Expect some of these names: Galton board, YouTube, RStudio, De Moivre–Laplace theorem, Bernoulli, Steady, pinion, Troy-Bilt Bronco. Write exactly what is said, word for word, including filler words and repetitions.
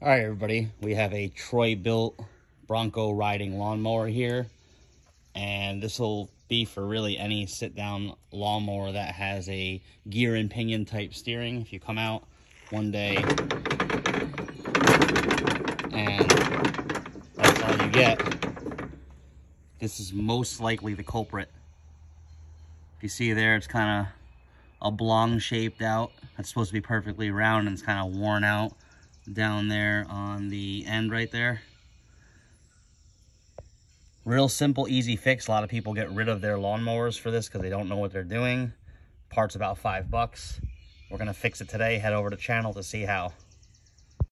All right, everybody, we have a Troy-Bilt Bronco riding lawnmower here, and this will be for really any sit-down lawnmower that has a gear and pinion type steering. If you come out one day and that's all you get, this is most likely the culprit. If you see there, it's kind of oblong shaped out. It's supposed to be perfectly round, and it's kind of worn out down there on the end right there. Real simple, easy fix. A lot of people get rid of their lawnmowers for this because they don't know what they're doing. Parts about five bucks. We're gonna fix it today. Head over to the channel to see how.